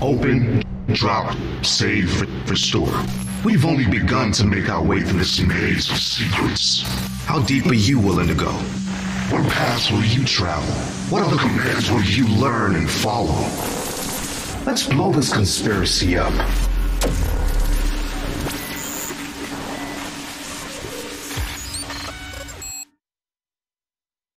Open, drop, save, restore. We've only begun to make our way through this maze of secrets. How deep are you willing to go? What paths will you travel? What other commands will you learn and follow? Let's blow this conspiracy up.